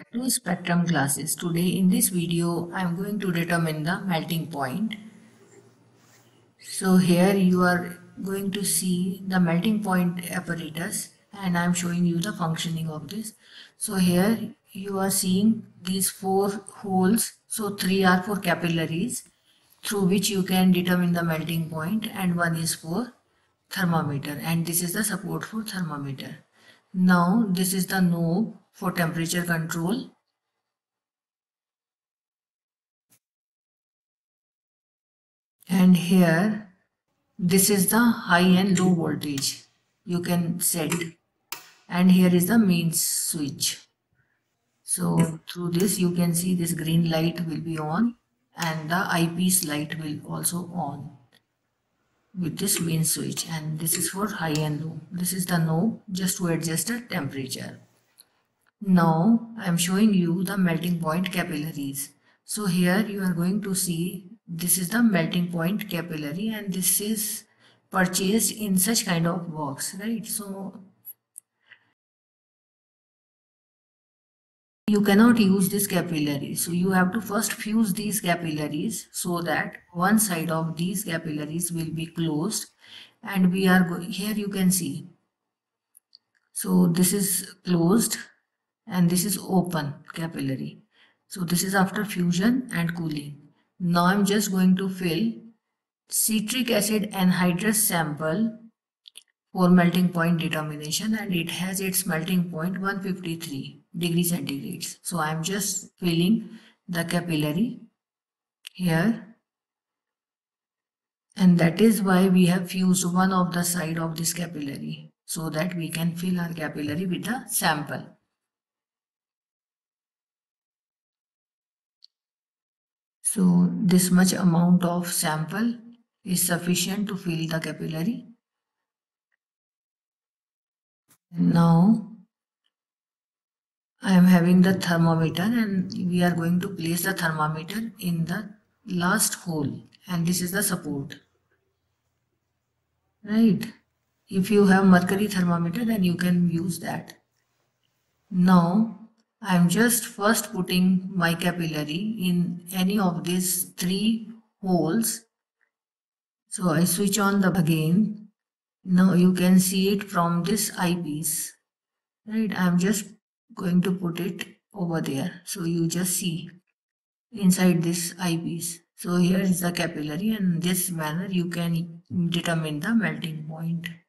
Welcome to Spectrum Classes. Today in this video I am going to determine the melting point. So here you are going to see the melting point apparatus and I am showing you the functioning of this. So here you are seeing these four holes, so three are for capillaries through which you can determine the melting point, and one is for thermometer, and this is the support for thermometer. Now this is the knob for temperature control. And here this is the high and low voltage you can set. And here is the main switch. So through this you can see this green light will be on and the eyepiece light will also on with this main switch, and this is for high and low. This is the knob just to adjust the temperature. Now I am showing you the melting point capillaries. So here you are going to see this is the melting point capillary, and this is purchased in such kind of box, right? So you cannot use this capillary, so you have to first fuse these capillaries so that one side of these capillaries will be closed, and we are going here, you can see, so this is closed and this is open capillary. So this is after fusion and cooling. Now I'm just going to fill citric acid anhydrous sample for melting point determination, and it has its melting point 153 degrees centigrade. So I am just filling the capillary here, and that is why we have fused one of the side of this capillary so that we can fill our capillary with the sample. So this much amount of sample is sufficient to fill the capillary. Now I am having the thermometer, and we are going to place the thermometer in the last hole, and this is the support, right? If you have mercury thermometer, then you can use that. Now I am just first putting my capillary in any of these three holes. So I switch on the again. Now you can see it from this eyepiece, right? I'm just going to put it over there, so you just see inside this eyepiece. So here is the capillary, and in this manner you can determine the melting point.